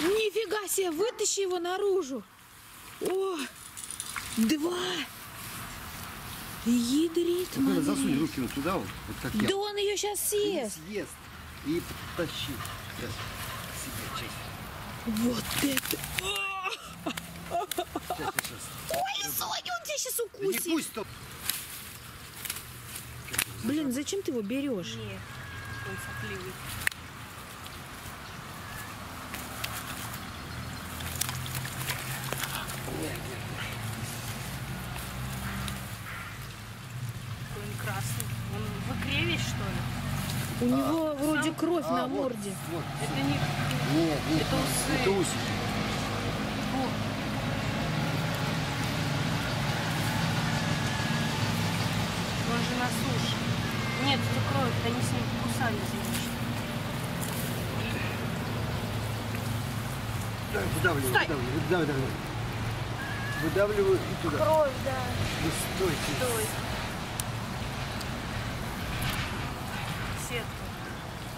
Нифига себе, вытащи его наружу. О, два. Ядрит, ну, засунь руки вот сюда, вот, вот как я. Да он ее сейчас съест. И съест. И подтащи. Сейчас. Себе честь. Вот это. Сейчас. Ой, Соня, он тебя сейчас укусит. Да не пусть, то... Блин, зачем ты его берешь? Нет, он сопливый. У него вроде кровь на морде. Вот, вот. Это не... Нет, это усы. Это усики. Он же на суше. Нет, это кровь. Они с ним кусали. Выдавливаю, выдавливаю. Выдавливаю и туда. Кровь, да. Да стойте. Стой.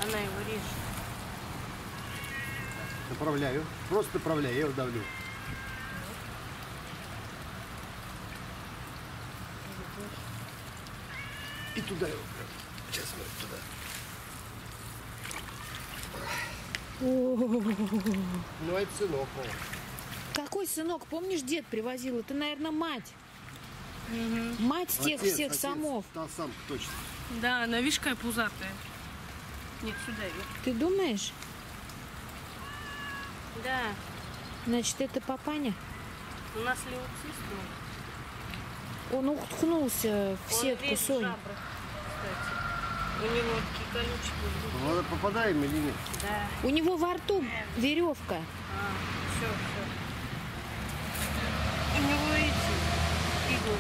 Она его режет. Направляю. Просто направляю, я его давлю. И туда его. Сейчас мы туда. Ну, это сынок. Какой сынок? Помнишь, дед привозил? Это, наверное, мать. Угу. Мать тех всех самов. Та самка, точно. Да, она, видишь, какая пузатая. Нет, сюда ее. Ты думаешь? Да. Значит, это папаня? У нас леуцист. Он уткнулся в сетку Сони. У него такие колючки. Ну, попадаем или нет? Да. У него во рту веревка. А, все, все. У него эти иглы.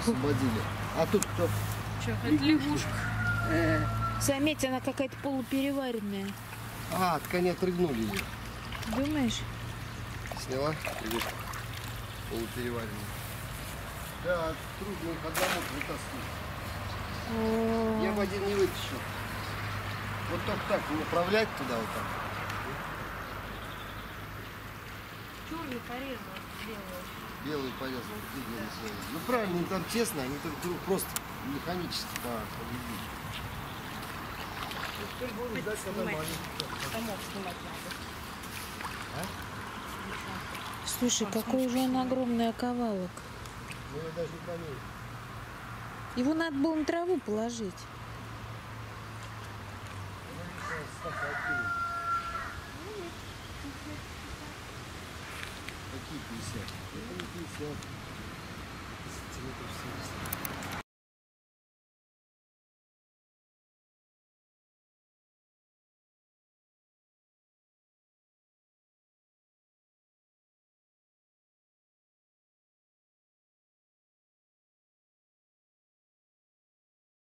Освободили. А тут кто? Че, это лягушка. Заметь, она какая-то полупереваренная. А, ткань отрыгнули ее. Думаешь? Сняла лягушку. Полупереваренную. Да, трудно их одному вытаскивать. Я бы один не вытащил. Вот только так, направлять туда вот так. Черный порезал, белый. Белый порезал. Ну правильно, они там честно, они там просто механически победили. Да, самок снимать надо. А? Слушай, какой же он огромный оковалок. Его надо было на траву положить. Какие 50? Это не 50. Сантиметров 70.